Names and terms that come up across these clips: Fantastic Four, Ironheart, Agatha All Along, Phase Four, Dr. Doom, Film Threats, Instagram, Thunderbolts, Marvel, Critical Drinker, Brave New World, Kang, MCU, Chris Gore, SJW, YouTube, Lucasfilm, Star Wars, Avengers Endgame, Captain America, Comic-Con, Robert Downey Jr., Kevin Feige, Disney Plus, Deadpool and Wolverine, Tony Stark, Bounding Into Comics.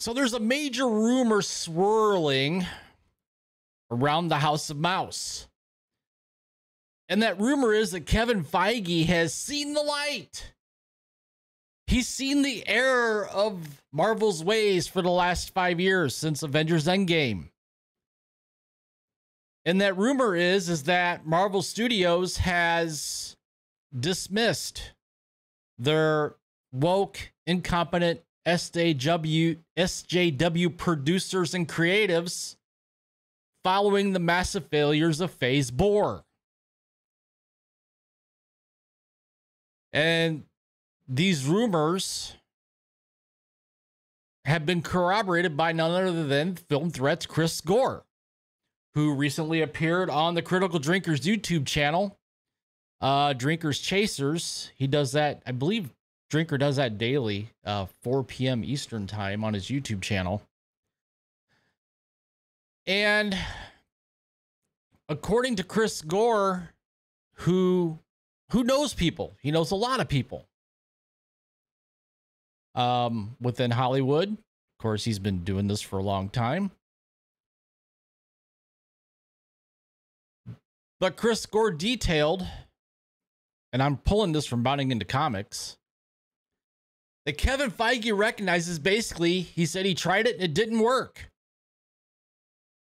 So there's a major rumor swirling around the House of Mouse. And that rumor is that Kevin Feige has seen the light. He's seen the error of Marvel's ways for the last 5 years since Avengers Endgame. And that rumor is that Marvel Studios has dismissed their woke, incompetent SJW producers and creatives following the massive failures of Phase Four. And these rumors have been corroborated by none other than Film Threats' Chris Gore, who recently appeared on the Critical Drinker's YouTube channel, Drinkers Chasers. He does that, I believe Drinker does that daily, 4 p.m. Eastern time on his YouTube channel. And according to Chris Gore, who knows people, he knows a lot of people within Hollywood. Of course, he's been doing this for a long time. But Chris Gore detailed, and I'm pulling this from Bounding Into Comics, that Kevin Feige recognizes, basically, he said he tried it and it didn't work.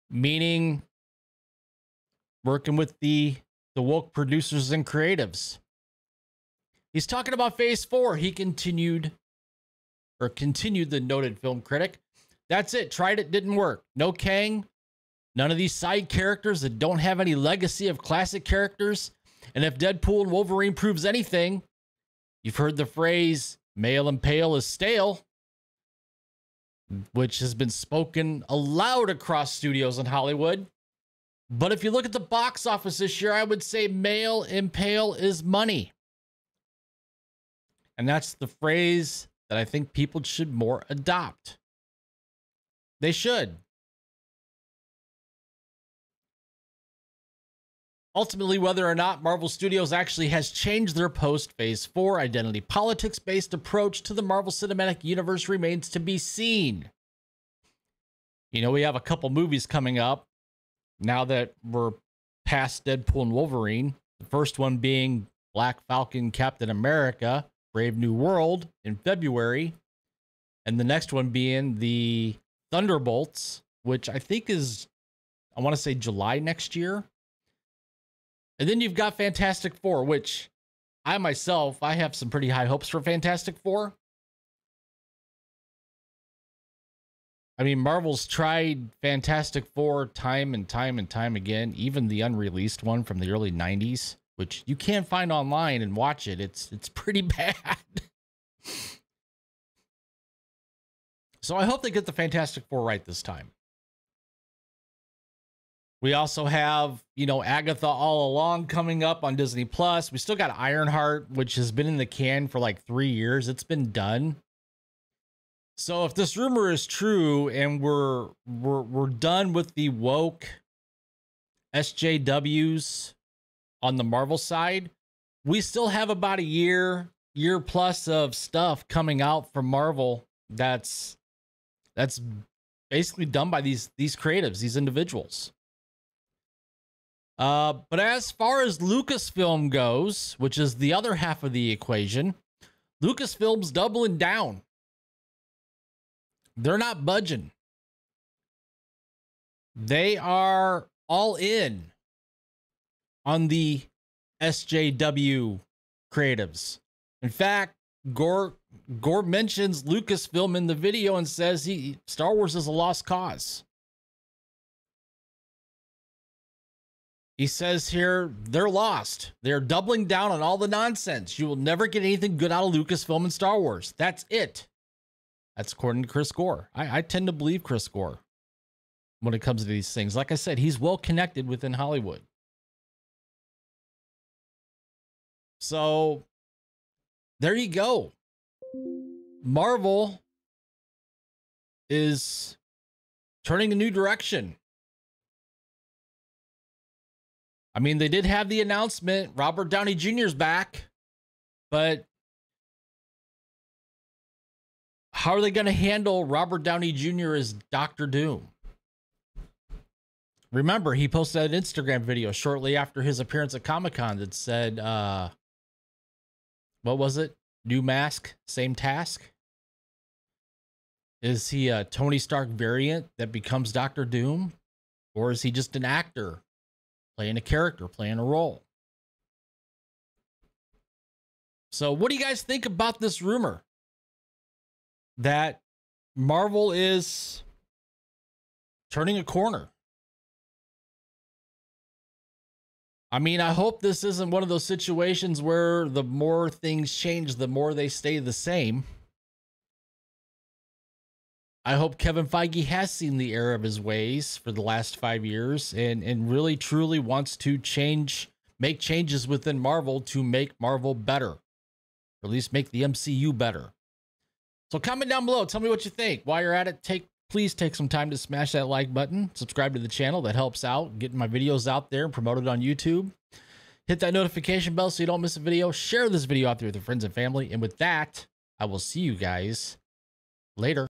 Meaning working with the woke producers and creatives. He's talking about Phase Four. He continued the noted film critic. That's it. Tried it, didn't work. No Kang. None of these side characters that don't have any legacy of classic characters. And if Deadpool and Wolverine proves anything, you've heard the phrase, male and pale is stale, which has been spoken aloud across studios in Hollywood. But if you look at the box office this year, I would say male and pale is money. And that's the phrase that I think people should more adopt. They should. Ultimately, whether or not Marvel Studios actually has changed their post-Phase Four identity politics-based approach to the Marvel Cinematic Universe remains to be seen. You know, we have a couple movies coming up now that we're past Deadpool and Wolverine. The first one being Black Falcon, Captain America, Brave New World in February. And the next one being the Thunderbolts, which I think is, I want to say July next year. And then you've got Fantastic Four, which I have some pretty high hopes for Fantastic Four. I mean, Marvel's tried Fantastic Four time and time again, even the unreleased one from the early 90s, which you can't find online and watch it. It's pretty bad. So I hope they get the Fantastic Four right this time. We also have, you know, Agatha All Along coming up on Disney Plus. We still got Ironheart, which has been in the can for like 3 years. It's been done. So if this rumor is true and we're done with the woke SJWs on the Marvel side, we still have about a year plus of stuff coming out from Marvel that's basically done by these creatives, these individuals. But as far as Lucasfilm goes, which is the other half of the equation, Lucasfilm's doubling down. They're not budging. They are all in on the SJW creatives. In fact, Gore mentions Lucasfilm in the video and says Star Wars is a lost cause. He says here, they're lost. They're doubling down on all the nonsense. You will never get anything good out of Lucasfilm and Star Wars. That's it. That's according to Chris Gore. I tend to believe Chris Gore when it comes to these things. Like I said, he's well connected within Hollywood. So there you go. Marvel is turning a new direction. I mean, they did have the announcement, Robert Downey Jr.'s back, but How are they going to handle Robert Downey Jr. as Dr. Doom? Remember, he posted an Instagram video shortly after his appearance at Comic-Con that said, what was it? New mask, same task? Is he a Tony Stark variant that becomes Dr. Doom? Or is he just an actor playing a character, playing a role? So what do you guys think about this rumor that Marvel is turning a corner? I mean, I hope this isn't one of those situations where the more things change, the more they stay the same. I hope Kevin Feige has seen the error of his ways for the last 5 years and really, truly wants to change, make changes within Marvel to make Marvel better, or at least make the MCU better. So comment down below. Tell me what you think. While you're at it, please take some time to smash that like button, subscribe to the channel. That helps out getting my videos out there and promoted on YouTube. Hit that notification bell so you don't miss a video. Share this video out there with your friends and family. And with that, I will see you guys later.